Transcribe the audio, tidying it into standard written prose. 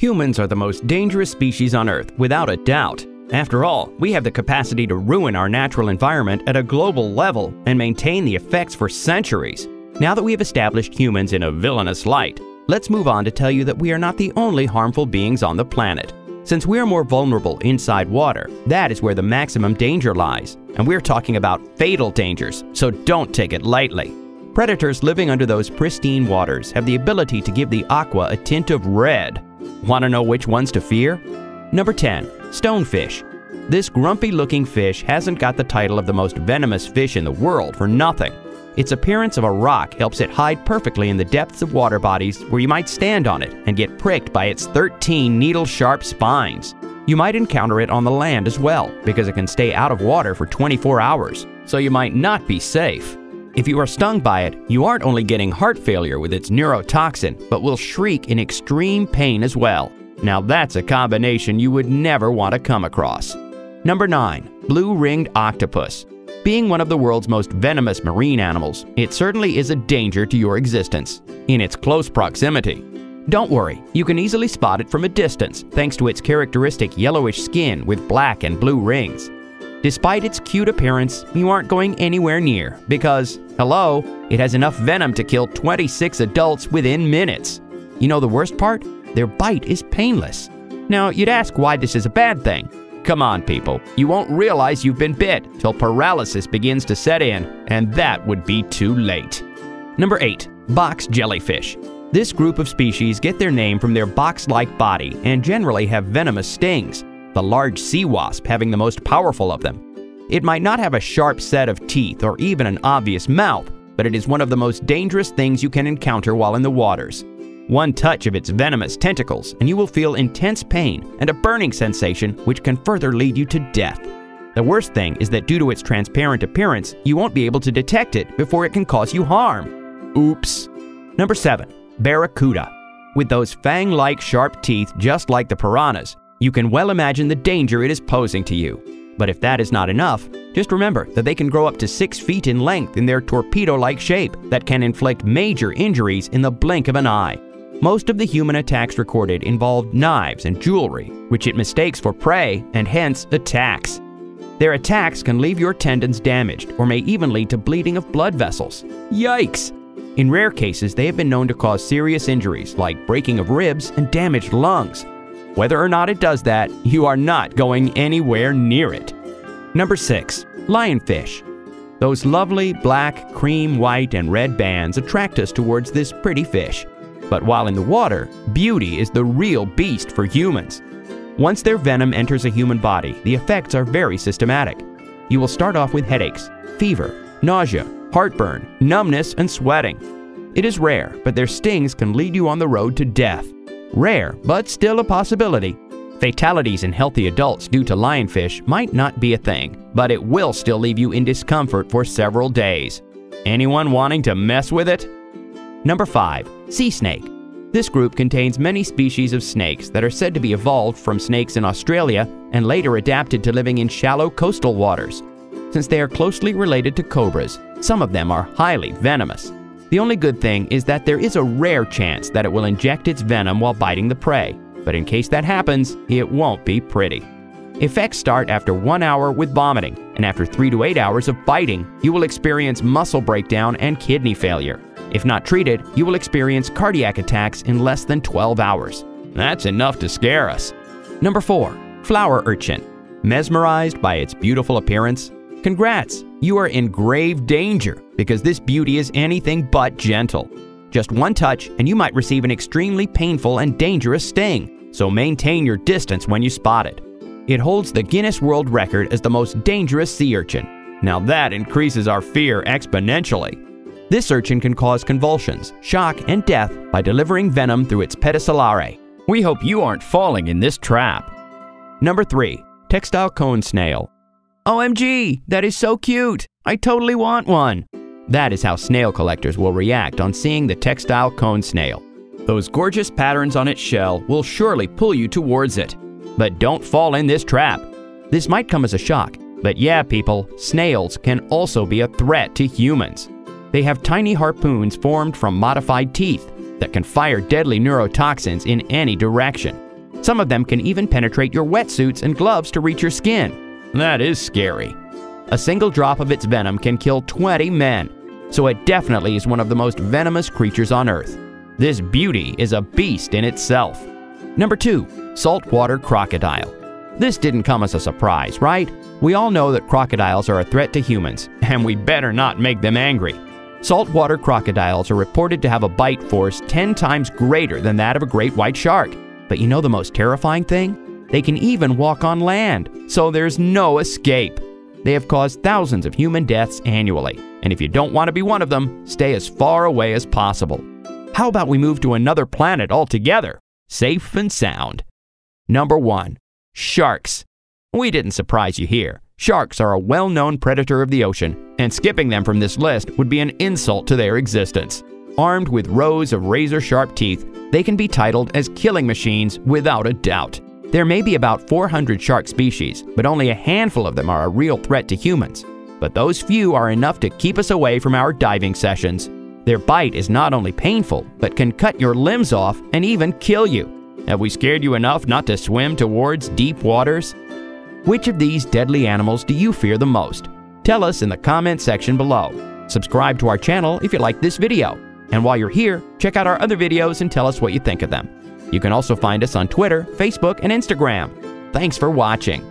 Humans are the most dangerous species on Earth, without a doubt. After all, we have the capacity to ruin our natural environment at a global level and maintain the effects for centuries. Now that we have established humans in a villainous light, let's move on to tell you that we are not the only harmful beings on the planet. Since we are more vulnerable inside water, that is where the maximum danger lies. And we're talking about fatal dangers, so don't take it lightly. Predators living under those pristine waters have the ability to give the aqua a tint of red. Want to know which ones to fear? Number 10. Stonefish. This grumpy-looking fish hasn't got the title of the most venomous fish in the world for nothing. Its appearance of a rock helps it hide perfectly in the depths of water bodies where you might stand on it and get pricked by its 13 needle-sharp spines. You might encounter it on the land as well, because it can stay out of water for 24 hours, so you might not be safe. If you are stung by it, you aren't only getting heart failure with its neurotoxin, but will shriek in extreme pain as well. Now that's a combination you would never want to come across. Number 9. Blue-Ringed Octopus. Being one of the world's most venomous marine animals, it certainly is a danger to your existence in its close proximity. Don't worry, you can easily spot it from a distance thanks to its characteristic yellowish skin with black and blue rings. Despite its cute appearance, you aren't going anywhere near because, hello, it has enough venom to kill 26 adults within minutes. You know the worst part? Their bite is painless. Now, you'd ask why this is a bad thing. Come on, people, you won't realize you've been bit till paralysis begins to set in, and that would be too late. Number 8. Box jellyfish. This group of species get their name from their box-like body and generally have venomous stings, the large sea wasp having the most powerful of them. It might not have a sharp set of teeth or even an obvious mouth, but it is one of the most dangerous things you can encounter while in the waters. One touch of its venomous tentacles and you will feel intense pain and a burning sensation which can further lead you to death. The worst thing is that due to its transparent appearance, you won't be able to detect it before it can cause you harm. Oops. Number 7. Barracuda. With those fang-like sharp teeth just like the piranhas, you can well imagine the danger it is posing to you. But if that is not enough, just remember that they can grow up to 6 feet in length in their torpedo-like shape that can inflict major injuries in the blink of an eye. Most of the human attacks recorded involved knives and jewelry, which it mistakes for prey and hence attacks. Their attacks can leave your tendons damaged or may even lead to bleeding of blood vessels. Yikes! In rare cases, they have been known to cause serious injuries like breaking of ribs and damaged lungs. Whether or not it does that, you are not going anywhere near it. Number 6. Lionfish. Those lovely black, cream, white, and red bands attract us towards this pretty fish. But while in the water, beauty is the real beast for humans. Once their venom enters a human body, the effects are very systematic. You will start off with headaches, fever, nausea, heartburn, numbness, and sweating. It is rare, but their stings can lead you on the road to death. Rare, but still a possibility. Fatalities in healthy adults due to lionfish might not be a thing, but it will still leave you in discomfort for several days. Anyone wanting to mess with it? Number 5. Sea snake. This group contains many species of snakes that are said to be evolved from snakes in Australia and later adapted to living in shallow coastal waters. Since they are closely related to cobras, some of them are highly venomous. The only good thing is that there is a rare chance that it will inject its venom while biting the prey, but in case that happens, it won't be pretty. Effects start after 1 hour with vomiting, and after 3 to 8 hours of biting, you will experience muscle breakdown and kidney failure. If not treated, you will experience cardiac attacks in less than 12 hours. That's enough to scare us. Number 4. Flower urchin. Mesmerized by its beautiful appearance? Congrats! You are in grave danger because this beauty is anything but gentle. Just one touch and you might receive an extremely painful and dangerous sting, so maintain your distance when you spot it. It holds the Guinness World Record as the most dangerous sea urchin. Now that increases our fear exponentially. This urchin can cause convulsions, shock, and death by delivering venom through its pedicellariae. We hope you aren't falling in this trap. Number 3. Textile cone snail. OMG, that is so cute! I totally want one! That is how snail collectors will react on seeing the textile cone snail. Those gorgeous patterns on its shell will surely pull you towards it. But don't fall in this trap. This might come as a shock, but yeah, people, snails can also be a threat to humans. They have tiny harpoons formed from modified teeth that can fire deadly neurotoxins in any direction. Some of them can even penetrate your wetsuits and gloves to reach your skin. That is scary. A single drop of its venom can kill 20 men, so it definitely is one of the most venomous creatures on Earth. This beauty is a beast in itself. Number 2. Saltwater crocodile. This didn't come as a surprise, right? We all know that crocodiles are a threat to humans, and we better not make them angry. Saltwater crocodiles are reported to have a bite force 10 times greater than that of a great white shark. But you know the most terrifying thing? They can even walk on land, so there's no escape. They have caused thousands of human deaths annually, and if you don't want to be one of them, stay as far away as possible. How about we move to another planet altogether? Safe and sound. Number 1. Sharks. We didn't surprise you here. Sharks are a well-known predator of the ocean, and skipping them from this list would be an insult to their existence. Armed with rows of razor-sharp teeth, they can be titled as killing machines without a doubt. There may be about 400 shark species, but only a handful of them are a real threat to humans. But those few are enough to keep us away from our diving sessions. Their bite is not only painful, but can cut your limbs off and even kill you. Have we scared you enough not to swim towards deep waters? Which of these deadly animals do you fear the most? Tell us in the comment section below. Subscribe to our channel if you like this video. And while you're here, check out our other videos and tell us what you think of them. You can also find us on Twitter, Facebook, and Instagram. Thanks for watching.